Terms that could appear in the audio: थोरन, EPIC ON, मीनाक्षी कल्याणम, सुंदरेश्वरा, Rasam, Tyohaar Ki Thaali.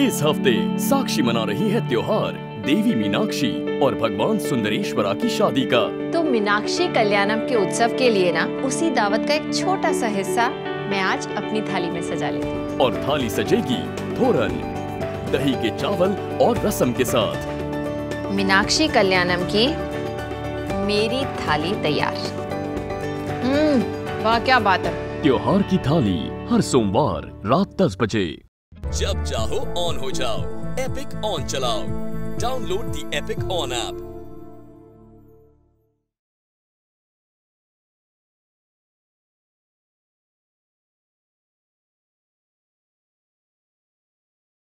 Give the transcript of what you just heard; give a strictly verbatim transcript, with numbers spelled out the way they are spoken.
इस हफ्ते साक्षी मना रही है त्योहार देवी मीनाक्षी और भगवान सुंदरेश्वरा की शादी का। तो मीनाक्षी कल्याणम के उत्सव के लिए ना उसी दावत का एक छोटा सा हिस्सा मैं आज अपनी थाली में सजा लेती हूँ। और थाली सजेगी थोरन, दही के चावल और रसम के साथ। मीनाक्षी कल्याणम की मेरी थाली तैयार। वाह क्या बात है। त्योहार की थाली हर सोमवार रात दस बजे। जब चाहो ऑन हो जाओ, एपिक ऑन चलाओ। Download the epic on app.